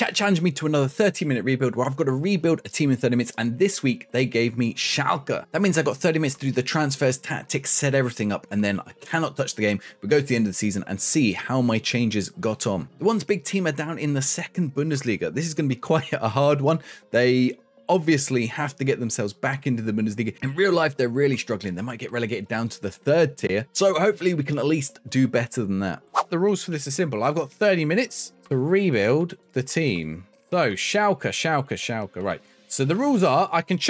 Chat challenged me to another 30-minute rebuild where I've got to rebuild a team in 30 minutes, and this week they gave me Schalke. That means I got 30 minutes to do the transfers, tactics, set everything up, and then I cannot touch the game. But go to the end of the season and see how my changes got on. The ones big team are down in the second Bundesliga. This is going to be quite a hard one. They obviously have to get themselves back into the Bundesliga. In real life, they're really struggling. They might get relegated down to the third tier. So hopefully we can at least do better than that. The rules for this are simple. I've got 30 minutes to rebuild the team. So Schalke, right. So the rules are, I get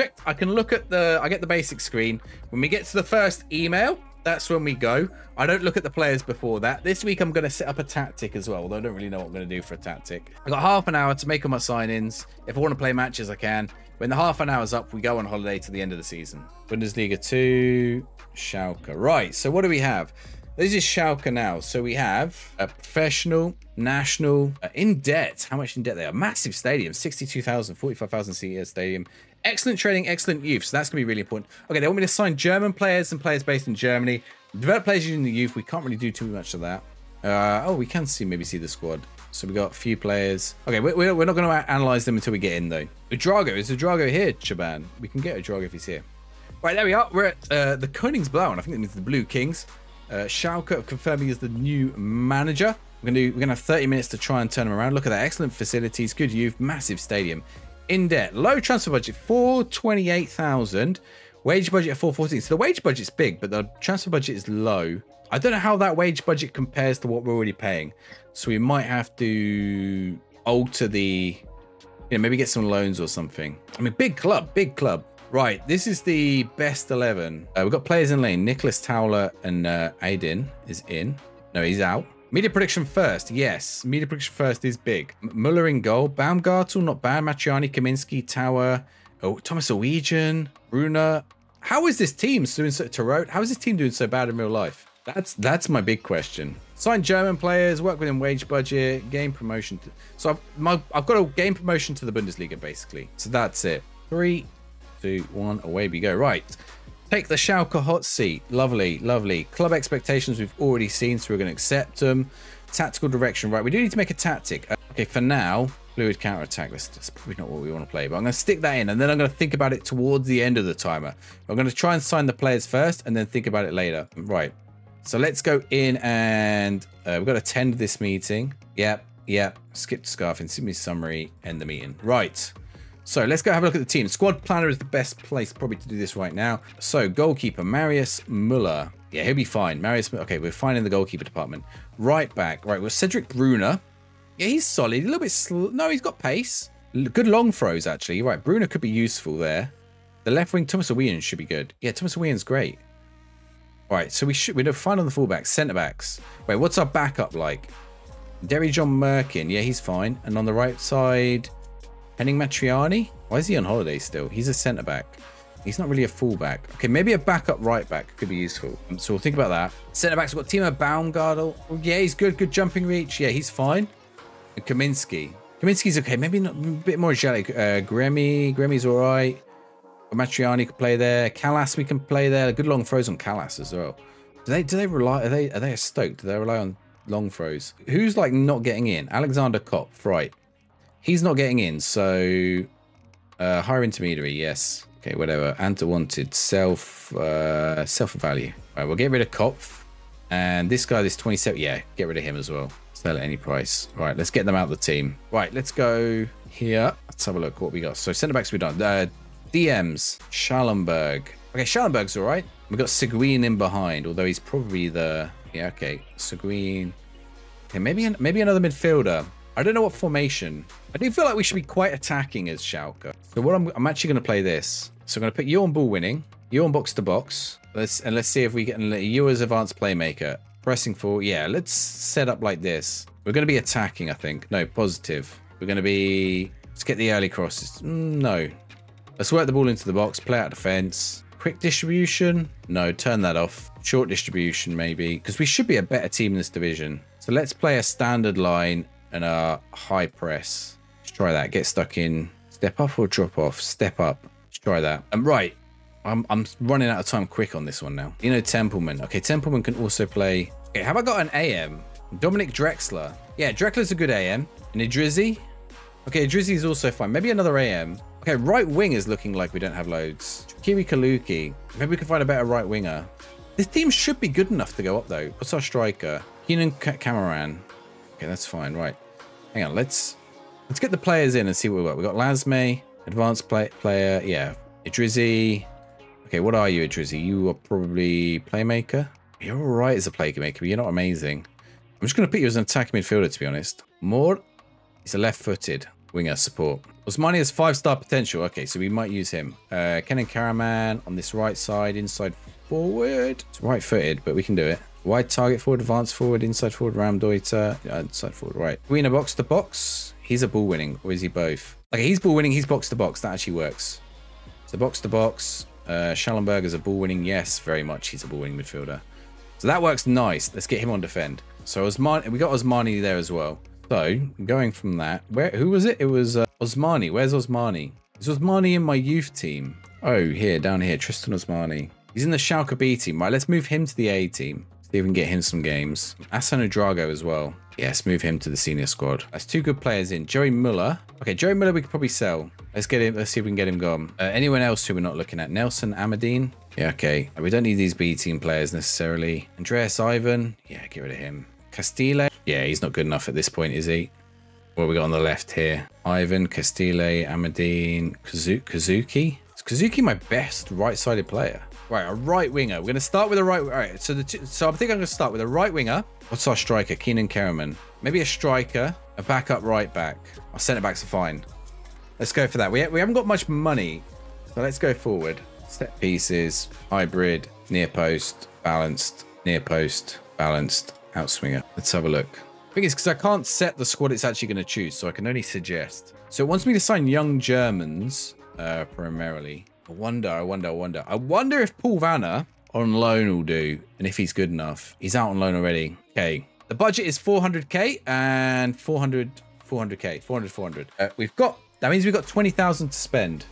the basic screen. When we get to the first email, that's when we go. I don't look at the players before that. This week, I'm going to set up a tactic as well, although I don't really know what I'm going to do for a tactic. I've got half an hour to make all my sign-ins. If I want to play matches, I can. When the half an hour's up, we go on holiday to the end of the season. Bundesliga 2, Schalke. Right, so what do we have? This is Schalke now. So we have a professional, national, in debt. How much in debt they are? Massive stadium, 62,000, 45,000 seat stadium. Excellent training, excellent youth. So that's going to be really important. Okay, they want me to sign German players and players based in Germany. Develop players using the youth. We can't really do too much of that. Oh, we can maybe see the squad. So we got a few players. Okay, we're not going to analyze them until we get in though. Ouédraogo, is Ouédraogo here, Chaban? We can get Ouédraogo if he's here. Right, there we are. We're at the Koningsblau, and I think that means the Blue Kings. Schalke confirming as the new manager. We're gonna have 30 minutes to try and turn them around. Look at that, excellent facilities, good youth, massive stadium. In debt, low transfer budget, 428,000. Wage budget at 414. So the wage budget's big, but the transfer budget is low. I don't know how that wage budget compares to what we're already paying. So we might have to alter the, you know, maybe get some loans or something. I mean, big club. Right, this is the best 11. We've got players in lane. Nicholas Towler and Aiden is in. No, he's out. Media prediction first. Yes, media prediction first is big. Muller in goal. Baumgartel, not bad. Maciani, Kaminski, Towler. Oh, Thomas Wien, Brunner. How is this team doing so bad in real life? That's my big question. Sign German players, work within wage budget, game promotion. So I've got a game promotion to the Bundesliga basically. So that's it. 3, 2, 1, away we go. Right, take the Schalke hot seat. Lovely. Club expectations we've already seen, so we're going to accept them. Tactical direction, right, we do need to make a tactic. Okay, for now, fluid counter-attack. That's probably not what we want to play, but I'm going to stick that in, and then I'm going to think about it towards the end of the timer. I'm going to try and sign the players first and then think about it later. Right, so let's go in and we've got to attend this meeting. Yep. Skip to scarf and simply summary, end the meeting. Right, so let's go have a look at the team. Squad planner is the best place probably to do this right now. So goalkeeper, Marius Muller. Yeah, he'll be fine. Okay, we're fine in the goalkeeper department. Right back. Right, well, Cedric Brunner. Yeah, he's solid. A little bit slow. No, he's got pace. Good long throws, actually. Right, Brunner could be useful there. The left wing, Thomas Wien should be good. Yeah, Thomas Wien's great. Right, so we're fine on the fullbacks, centre-backs. Wait, what's our backup like? Derry John Merkin. Yeah, he's fine. And on the right side, Henning Matriani? Why is he on holiday still? He's a centre-back. He's not really a full-back. Okay, maybe a backup right-back could be useful. So we'll think about that. Centre-backs, we've got Timo Baumgartel. Oh, yeah, he's good. Good jumping reach. Yeah, he's fine. And Kaminski. Kaminski's okay. Maybe not, a bit more jelly. Gremi's all right. Matriani could play there. Kalas we can play there. Good long throws on Kalas as well. Are they a Stoke? Do they rely on long throws? Who's like not getting in? Alexander Kopf, right. He's not getting in, so higher intermediary, yes. Okay, whatever. Anta wanted self value. All right, we'll get rid of Kopf, and this guy, this 27. Yeah, get rid of him as well. Sell at any price. All right, let's get them out of the team. Right, let's go here. Let's have a look what we got. So centre backs we're done. DMs, Schallenberg. Okay, Schallenberg's all right. We've got Segreen in behind, although he's probably the Segreen. Okay, maybe another midfielder. I don't know what formation. I do feel like we should be quite attacking as Schalke. So what I'm actually going to play this. So I'm going to put you on ball winning, you on box to box. Let's see if we can let you as advanced playmaker. Pressing for, yeah, let's set up like this. We're going to be attacking, I think. No, positive. We're going to be, let's get the early crosses. No. Let's work the ball into the box, play out defense. Quick distribution. No, turn that off. Short distribution maybe, because we should be a better team in this division. So let's play a standard line and a high press. Let's try that. Get stuck in. Step up or drop off? Step up. Let's try that. And right, I'm running out of time quick on this one now. You know, Templeman. Okay, Templeman can also play. Okay, have I got an AM? Dominic Drexler. Yeah, Drexler's a good AM. And Idrizi. Okay, Drizzy is also fine. Maybe another AM. Okay, right wing is looking like we don't have loads. Kiri Kaluki. Maybe we can find a better right winger. This team should be good enough to go up, though. What's our striker? Kenan Karaman. Okay, that's fine. Right. Hang on. Let's get the players in and see what we've got. We've got Lasme, advanced player. Yeah. Idrizi. Okay, what are you, Idrizi? You are probably playmaker. You're all right as a playmaker, but you're not amazing. I'm just going to put you as an attacking midfielder, to be honest. Mohr is a left-footed winger support. Osmani has 5-star potential. Okay, so we might use him. Kenan Karaman on this right side, inside forward. It's right-footed, but we can do it. Wide target forward, advanced forward, inside forward, Ramdeuter, inside forward, right. Wiener box to box. He's a ball winning, or is he both? Okay, he's ball winning, he's box to box. That actually works. So box to box. Schallenberg is a ball winning. Yes, very much. He's a ball winning midfielder. So that works nice. Let's get him on defend. So Osmani, we got Osmani there as well. So going from that, who was it? It was Osmani. Where's Osmani? Is Osmani in my youth team? Oh, here, down here, Tristan Osmani. He's in the Schalke B team. Right, let's move him to the A team. See if we can get him some games. Hassan Ouédraogo as well. Yes, move him to the senior squad. That's two good players in. Joey Muller. Okay, Joey Muller we could probably sell. Let's get him. Let's see if we can get him gone. Anyone else who we're not looking at? Nelson Amadine. Yeah, okay. We don't need these B team players necessarily. Andreas Ivan. Yeah, get rid of him. Castile. Yeah, he's not good enough at this point, is he? What have we got on the left here? Ivan, Castile, Amadine, Kazuki. Is Kazuki my best right-sided player? Right, a right winger. We're going to start with a right. All right, so I think I'm going to start with a right winger. What's our striker? Kenan Karaman. Maybe a striker, a backup right back. Our centre backs are fine. Let's go for that. We haven't got much money, so let's go forward. Set pieces, hybrid, near post, balanced, outswinger. Let's have a look. The thing is, because I can't set the squad it's actually going to choose, so I can only suggest. So it wants me to sign young Germans primarily. I wonder if Paul Vanner on loan will do, and if he's good enough. He's out on loan already. Okay, the budget is 400k and 400. We've got, that means we've got 20,000 to spend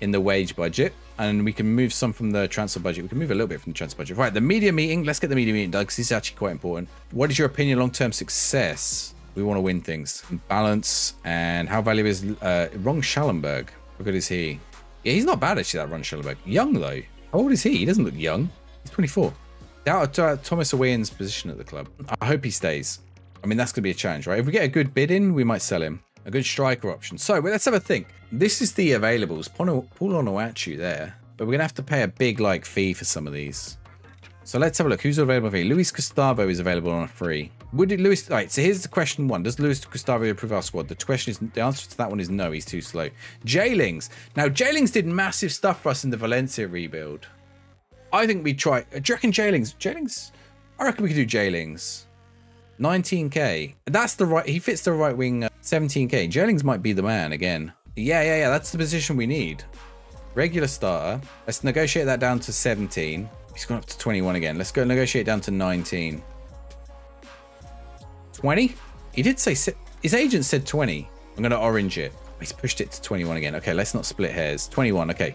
in the wage budget, and we can move some from the transfer budget. We can move a little bit from the transfer budget. Right, the media meeting. Let's get the media meeting done, because this is actually quite important. What is your opinion on long-term success? We want to win things, balance, and how valuable is Ron Schallenberg? How good is he? Yeah, he's not bad, actually, that Ron Schallenberg. Young, though. How old is he? He doesn't look young. He's 24. Doubt Thomas Wien's position at the club. I hope he stays. I mean, that's going to be a challenge, right? If we get a good bid in, we might sell him. A good striker option. So, let's have a think. This is the availables. Paul Onuachu there. But we're going to have to pay a big, like, fee for some of these. So, let's have a look. Who's available for free? Luis Gustavo is available on a free. Would it Luis... All right, so here's the question one. Does Luis Gustavo improve our squad? The answer to that one is no. He's too slow. Jaylings. Now, Jaylings did massive stuff for us in the Valencia rebuild. I think we try... Do you reckon Jaylings? Jaylings? I reckon we could do Jaylings. 19k. That's the right... He fits the right wing. 17k. Jaylings might be the man again. Yeah. That's the position we need. Regular starter. Let's negotiate that down to 17. He's gone up to 21 again. Let's go negotiate down to 19. 20? He did say, his agent said 20. I'm going to orange it. He's pushed it to 21 again. Okay, let's not split hairs. 21, okay.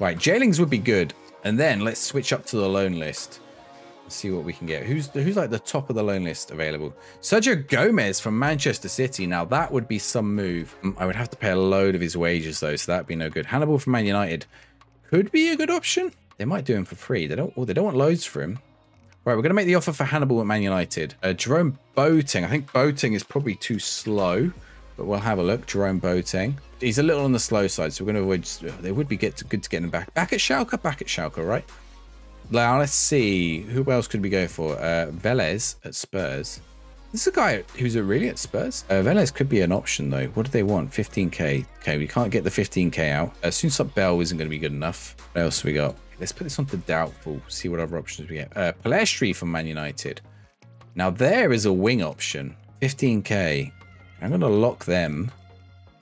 Right, Jaylings would be good. And then let's switch up to the loan list. Let's see what we can get. Who's like the top of the loan list available? Sergio Gomez from Manchester City. Now, that would be some move. I would have to pay a load of his wages, though, so that'd be no good. Hannibal from Man United could be a good option. They might do him for free. They don't want loads for him. Right, we're going to make the offer for Hannibal at Man United. Jerome Boateng. I think Boateng is probably too slow, but we'll have a look. Jerome Boateng. He's a little on the slow side, so we're going to avoid... They would be good to get him back. Back at Schalke, right? Now, let's see. Who else could we go for? Velez at Spurs. This is a guy who's really at Spurs. Velez could be an option, though. What do they want? 15k. Okay, we can't get the 15k out. Soonsup Bell isn't going to be good enough. What else have we got? Let's put this onto doubtful, see what other options we get. Pellistri from Man United. Now, there is a wing option. 15k. I'm going to lock them.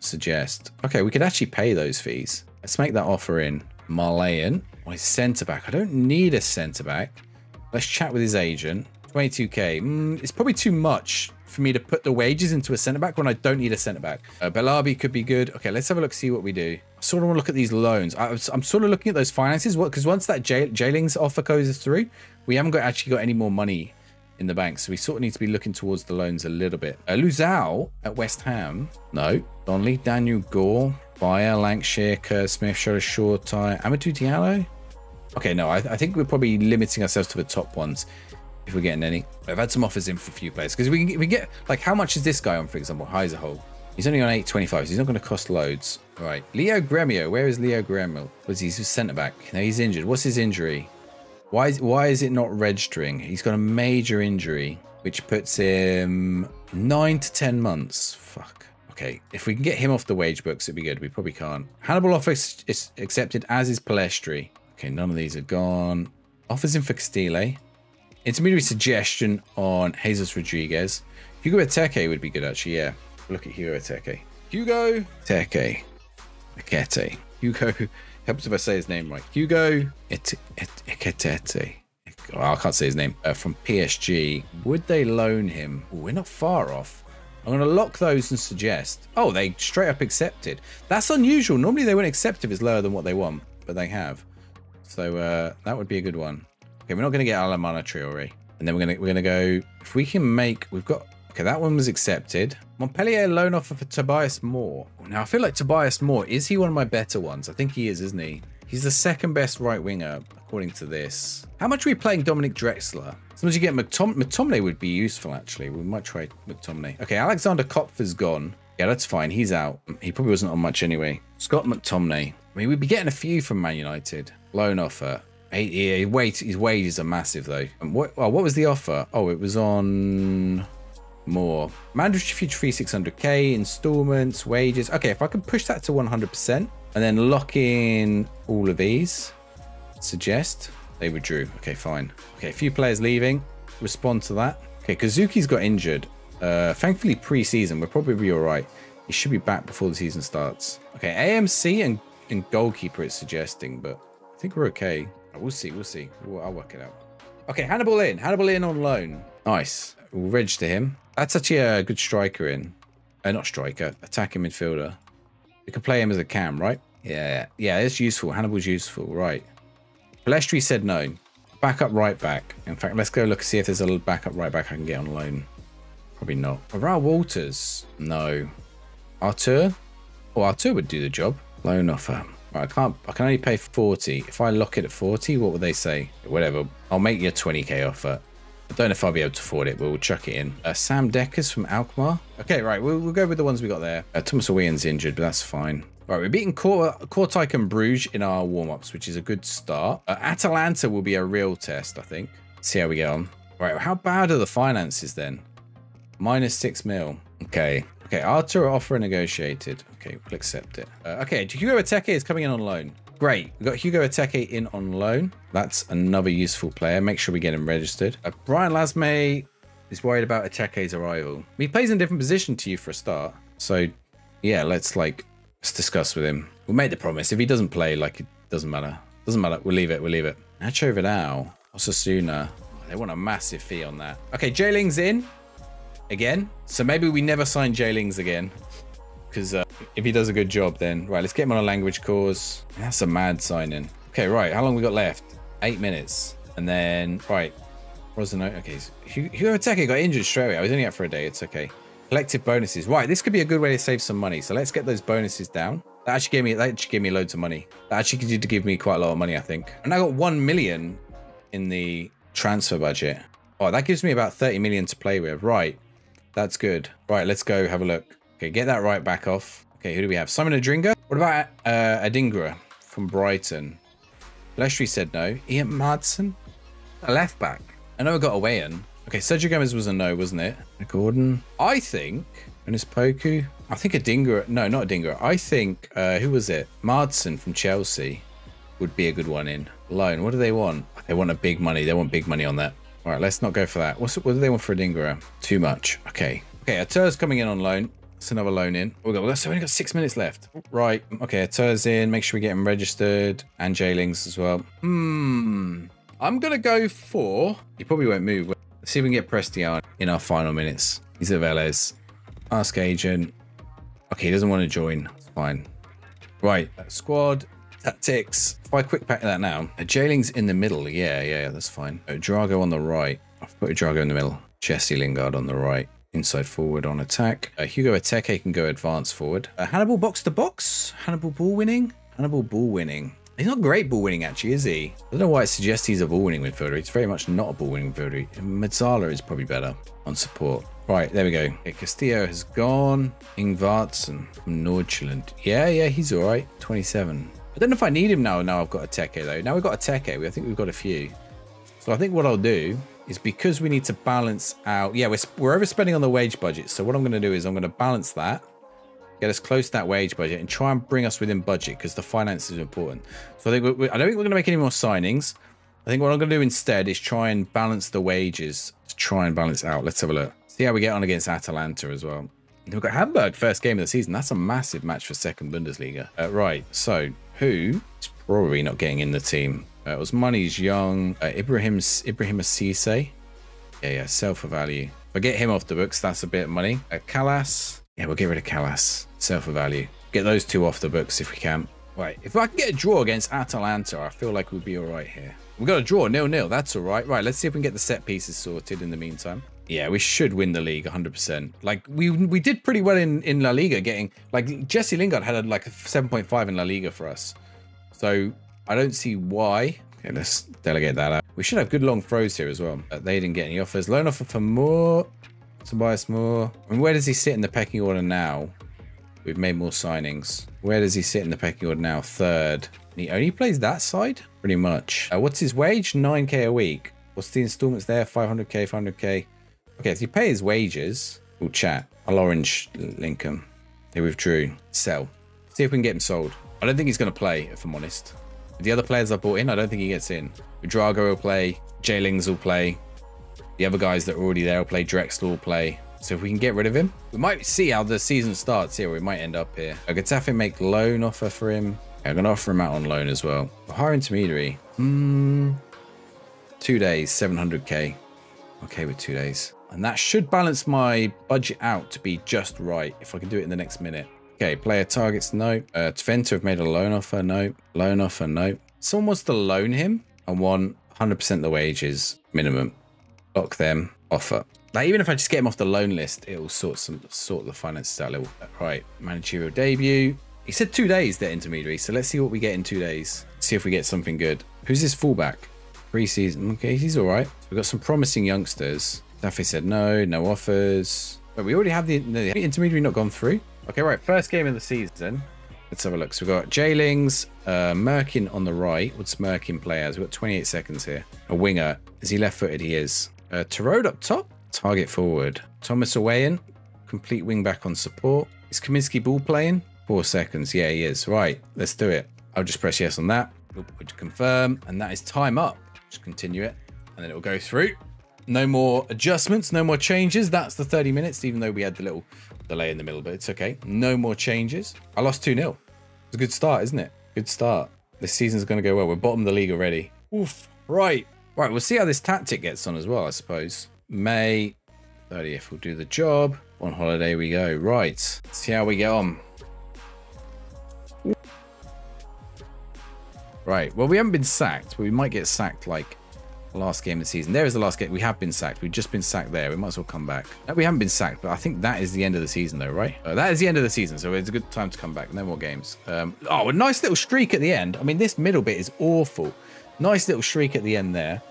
Suggest. Okay, we could actually pay those fees. Let's make that offer in. Malayan. My centre-back. I don't need a centre-back. Let's chat with his agent. 22k. It's probably too much for me to put the wages into a centre-back when I don't need a centre-back. Belabi could be good. Okay, let's have a look, see what we do. I sort of want to look at these loans. I'm sort of looking at those finances. Because once that Jaylings offer goes through, we haven't actually got any more money in the bank. So we sort of need to be looking towards the loans a little bit. Luzao at West Ham. No. Donnelly, Daniel Gore, Bayer, Lancashire, Kerr Smith, Sheriff Shorty, Amadou Diallo. Okay, no, I think we're probably limiting ourselves to the top ones if we're getting any. I've had some offers in for a few players because we get, like, how much is this guy on, for example? Heiserhold. He's only on 825, so he's not going to cost loads. All right, Leo Gremio. Where is Leo Gremio? Was he centre back? No, he's injured. What's his injury? Why is it not registering? He's got a major injury, which puts him 9 to 10 months. Fuck. Okay, if we can get him off the wage books, it'd be good. We probably can't. Hannibal offers is accepted, as is Pellistri. Okay, none of these are gone. Offers in for Castile. Intermediary suggestion on Jesus Rodriguez. Hugo Eteke would be good, actually. Yeah, look at Hugo Eteke. Hugo Eteke. Ekete. Hugo. Helps if I say his name right. Hugo Eketete. I can't say his name. From PSG. Would they loan him? Ooh, we're not far off. I'm going to lock those and suggest. Oh, they straight up accepted. That's unusual. Normally they won't accept if it's lower than what they want, but they have. So that would be a good one. Okay, we're not going to get Alamana Traoré. And then we're going to go, if we can make, we've got, okay, that one was accepted. Montpellier loan offer for Tobias Mohr. Now, I feel like Tobias Mohr, is he one of my better ones? I think he is, isn't he? He's the second best right winger, according to this. How much are we playing Dominic Drexler? Sometimes you get McTominay would be useful, actually. We might try McTominay. Okay, Alexander Kopfer's gone. Yeah, that's fine. He's out. He probably wasn't on much anyway. Scott McTominay. I mean, we'd be getting a few from Man United. Loan offer. His wages are massive, though. And what was the offer? Oh, it was on... More mandatory future fee, 600k installments, wages. Okay, if I can push that to 100% and then lock in all of these, suggest they withdrew. Okay, fine. Okay, a few players leaving. Respond to that. Okay, Kazuki's got injured. Thankfully, pre-season, we're probably all right. He should be back before the season starts. Okay, AMC and goalkeeper it's suggesting, but I think we're okay. We'll see. We'll see. I'll work it out. Okay, Hannibal in. Hannibal in on loan. Nice. We'll register him. That's actually a good striker in. Not striker, attacking midfielder. We can play him as a cam, right? Yeah, yeah, it's useful. Hannibal's useful, right. Pellistri said no. Backup right back. In fact, let's go look, see if there's a little backup right back I can get on loan. Probably not. Aral Walters? No. Artur? Oh, Artur would do the job. Loan offer. Right, I can only pay 40. If I lock it at 40, what would they say? Whatever. I'll make you a 20k offer. I don't know if I'll be able to afford it, but we'll chuck it in. Sam Deckers from Alkmaar. Okay, right, we'll go with the ones we got there. Thomas Wien's injured, but that's fine. Right, we're beating Kortrijk and Bruges in our warm-ups, which is a good start. Atalanta will be a real test, I think. Let's see how we get on. Right, how bad are the finances then? -6 mil. Okay. Okay, Artur offer negotiated. Okay, we'll accept it. Okay, Hugo Eteke is coming in on loan. Great. We've got Hugo Eteke in on loan. That's another useful player. Make sure we get him registered. Brian Lasme is worried about Eteke's arrival. He plays in a different position to you for a start. So, yeah, let's discuss with him. We'll make the promise. If he doesn't play, it doesn't matter. Doesn't matter. We'll leave it. We'll leave it. Nacho Vidal. Osasuna. They want a massive fee on that. Okay, Jaylings in again. So maybe we never sign Jaylings again. Because if he does a good job, then... Right, let's get him on a language course. That's a mad sign-in. Okay, right. How long we got left? 8 minutes. And then... Right. Rosano... Okay. Hugo Eteke got injured straight away. I was only out for a day. It's okay. Collective bonuses. Right, this could be a good way to save some money. So let's get those bonuses down. That actually gave me loads of money. That actually did give me quite a lot of money, I think. And I got 1 million in the transfer budget. Oh, that gives me about 30 million to play with. Right. That's good. Right, let's go have a look. Okay, get that right back off. Okay, who do we have? Simon Adingra? What about Adingra from Brighton? Pellistri said no. Ian Madsen? A left back. I know I got away in. Okay, Sergio Gomez was a no, wasn't it? Gordon? I think... Enes Poku? I think Adingra... No, not Adingra. I think... who was it? Madsen from Chelsea would be a good one in. Loan. What do they want? They want a big money. They want big money on that. All right, let's not go for that. What do they want for Adingra? Too much. Okay. Okay, Artur's coming in on loan. That's another loan in. We've only got 6 minutes left. Right. Okay, Artur's in. Make sure we get him registered. And Jaylings as well. I'm going to go for... He probably won't move. Let's see if we can get Prestian in our final minutes. He's at Velez. Ask agent. Okay, he doesn't want to join. Fine. Right. Squad. Tactics. If I quick pack that now. Jaylings in the middle. Yeah, that's fine. Drago on the right. I've put Ouédraogo in the middle, Jesse Lingard on the right, inside forward on attack. Hugo Ateke can go advance forward. Hannibal box to box. Hannibal ball winning. Hannibal ball winning. He's not great ball winning, actually, is he? I don't know why it suggests he's a ball winning midfielder. He's very much not a ball winning midfielder. Mazzala is probably better on support. Right, there we go. Okay, Castillo has gone. Ingvartsen from Nordjylland. Yeah, he's all right. 27. I don't know if I need him now. Now I've got Ateke, though. Now we've got Ateke. I think we've got a few. So I think what I'll do is, because we need to balance out... Yeah, we're overspending on the wage budget. So what I'm going to do is I'm going to balance that, get us close to that wage budget, and try and bring us within budget, because the finance is important. So I think I don't think we're going to make any more signings. I think what I'm going to do instead is try and balance the wages to try and balance out. Let's have a look. See how we get on against Atalanta as well. We've got Hamburg, first game of the season. That's a massive match for second Bundesliga. Right, so who is probably not getting in the team? Osmani's young. Ibrahim Assise. Yeah, sell for value. If I get him off the books, that's a bit of money. Kalas. Yeah, we'll get rid of Kalas. Sell for value. Get those two off the books if we can. Right, if I can get a draw against Atalanta, I feel like we'll be all right here. We've got a draw, 0-0. That's all right. Right, let's see if we can get the set pieces sorted in the meantime. Yeah, we should win the league 100%. Like, we did pretty well in La Liga, getting... Like, Jesse Lingard had like a 7.5 in La Liga for us. So, I don't see why. Okay, let's delegate that out. We should have good long throws here as well. They didn't get any offers. Loan offer for Mohr. Tobias Mohr. And where does he sit in the pecking order now? We've made more signings. Where does he sit in the pecking order now? Third. And he only plays that side? Pretty much. What's his wage? 9k a week. What's the installments there? 500k, 500k. Okay, so you pay his wages. We'll chat. I'll orange Lincoln. They withdrew. Sell. See if we can get him sold. I don't think he's going to play, if I'm honest. With the other players I bought in, I don't think he gets in. Ouédraogo will play. Jaylings will play. The other guys that are already there will play. Drexler will play. So if we can get rid of him, we might see how the season starts here. We might end up here. Getafe make loan offer for him. Okay, I'm going to offer him out on loan as well. We'll hire intermediary. 2 days, 700k. Okay, with 2 days. And that should balance my budget out to be just right if I can do it in the next minute. Okay, player targets, no. Tvente have made a loan offer, no. Loan offer, no. Someone wants to loan him and want 100% the wages minimum. Lock them, offer. Like, even if I just get him off the loan list, it will sort the finances out a little bit. Right, managerial debut. He said 2 days, their intermediary. So let's see what we get in 2 days. See if we get something good. Who's his fullback? Preseason. Okay, he's all right. We've got some promising youngsters. Daffy said no offers. But we already have the intermediary not gone through. Okay, right. First game of the season. Let's have a look. So we've got Jaylings, Merkin on the right. What's Merkin play as? We've got 28 seconds here. A winger. Is he left-footed? He is. Tarode up top. Target forward. Thomas Wien. Complete wing back on support. Is Kaminski ball playing? 4 seconds. Yeah, he is. Right. Let's do it. I'll just press yes on that. We'll confirm. And that is time up. Just continue it. And then it'll go through. No more adjustments. No more changes. That's the 30 minutes, even though we had the little delay in the middle, but it's okay. No more changes. I lost 2-0. It's a good start, isn't it? Good start. This season's going to go well. We're bottom of the league already. Oof. Right. Right. We'll see how this tactic gets on as well, I suppose. May 30th will do the job. On holiday we go. Right. Let's see how we get on. Right. Well, we haven't been sacked, but we might get sacked like last game of the season. There is the last game. We have been sacked. We've just been sacked there. We might as well come back. No, we haven't been sacked, but I think that is the end of the season though, right? That is the end of the season, so it's a good time to come back. No more games. Oh, a nice little streak at the end. I mean, this middle bit is awful. Nice little streak at the end there.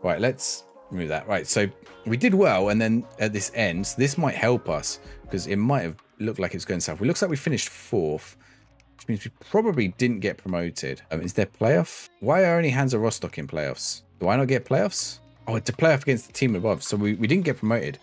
Right, let's remove that. Right, so we did well, and then at this end, so this might help us because it might have looked like it's going south. It looks like we finished 4th. Which means we probably didn't get promoted. Is there playoff? Why are only Hansa Rostock in playoffs? Do I not get playoffs? Oh, it's a playoff against the team above. So we didn't get promoted.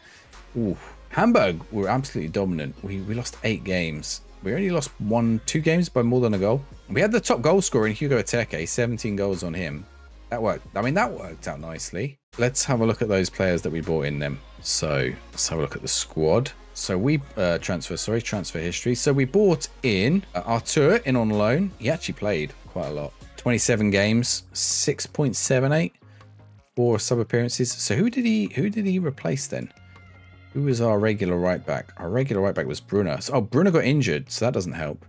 Ooh. Hamburg were absolutely dominant. We lost 8 games. We only lost 2 games by more than a goal. We had the top goal scorer in Hugo Ateke, 17 goals on him. That worked. I mean, that worked out nicely. Let's have a look at those players that we brought in then. So let's have a look at the squad. So we transfer history. So we bought in Artur in on loan. He actually played quite a lot. 27 games, 6.78, 4 sub appearances. So who did he replace then? Who was our regular right back? Our regular right back was Brunner. So, oh, Brunner got injured, so that doesn't help.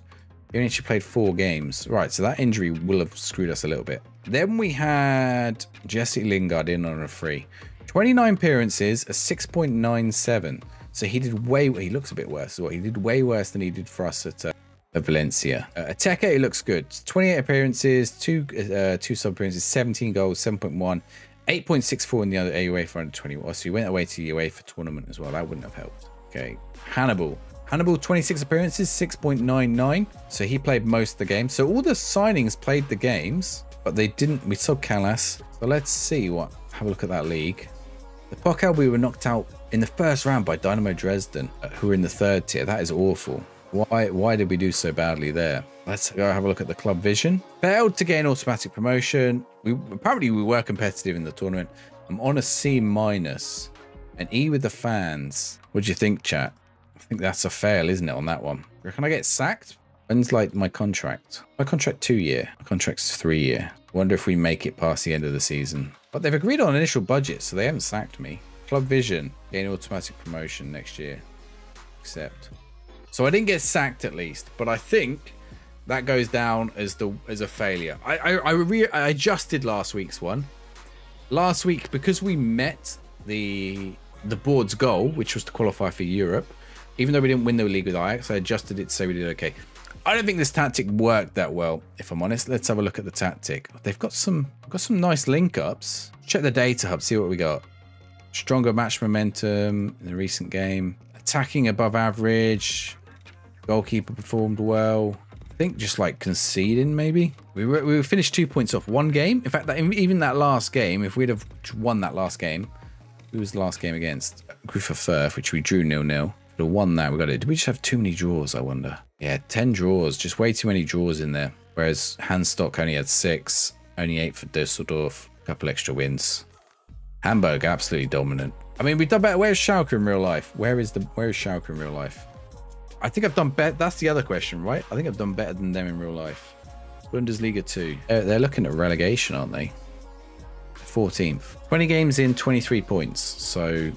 He only actually played 4 games. Right, so that injury will have screwed us a little bit. Then we had Jesse Lingard in on a free. 29 appearances, a 6.97. So he did he looks a bit worse. He did way worse than he did for us at Valencia. Ateka, it looks good. 28 appearances, two sub appearances, 17 goals, 7.1, 8.64 in the other AUA for under 21. So he went away to the UEFA tournament as well. That wouldn't have helped. Okay, Hannibal. Hannibal, 26 appearances, 6.99. So he played most of the game. So all the signings played the games, but they didn't. We sold Kalas. So let's see what. Have a look at that league. The Pokal, we were knocked out in the first round by Dynamo Dresden, who were in the third tier. That is awful. Why did we do so badly there? Let's go have a look at the club vision. Failed to gain automatic promotion. Apparently we were competitive in the tournament. I'm on a C-, an E with the fans. What do you think, chat? I think that's a fail, isn't it, on that one? Reckon I get sacked? When's like my contract? My contract 2-year. My contract's 3-year. Wonder if we make it past the end of the season. But they've agreed on initial budget, so they haven't sacked me. Club vision, gain automatic promotion next year. Accept. So I didn't get sacked at least, but I think that goes down as a failure. I adjusted last week's one. Last week, because we met the board's goal, which was to qualify for Europe, even though we didn't win the league with Ajax, I adjusted it to say we did okay. I don't think this tactic worked that well, if I'm honest. Let's have a look at the tactic. They've got some nice link-ups. Check the data hub, see what we got. Stronger match momentum in the recent game. Attacking above average. Goalkeeper performed well. I think just like conceding, maybe. We finished 2 points off one game. In fact, even that last game, if we'd have won that last game, who was the last game against? Griffa Firth, which we drew 0-0. Have won that. We got it. Did we just have too many draws, I wonder? Yeah, 10 draws. Just way too many draws in there. Whereas Handstock only had 6, only 8 for Düsseldorf. A couple extra wins. Hamburg, absolutely dominant. I mean, we've done better. Where's Schalke in real life? Where is Schalke in real life? I think I've done better. That's the other question, right? I think I've done better than them in real life. Bundesliga 2. They're looking at relegation, aren't they? 14th. 20 games in, 23 points. So,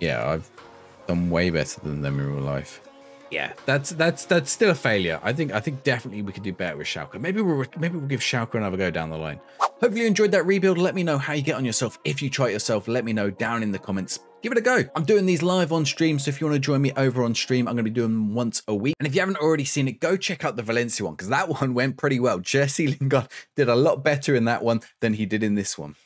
yeah, I've done way better than them in real life. Yeah, that's still a failure. I think definitely we could do better with Schalke. Maybe we'll give Schalke another go down the line. Hopefully you enjoyed that rebuild. Let me know how you get on yourself. If you try it yourself, let me know down in the comments. Give it a go. I'm doing these live on stream, so if you want to join me over on stream, I'm going to be doing them once a week. And if you haven't already seen it, go check out the Valencia one, because that one went pretty well. Jesse Lingard did a lot better in that one than he did in this one.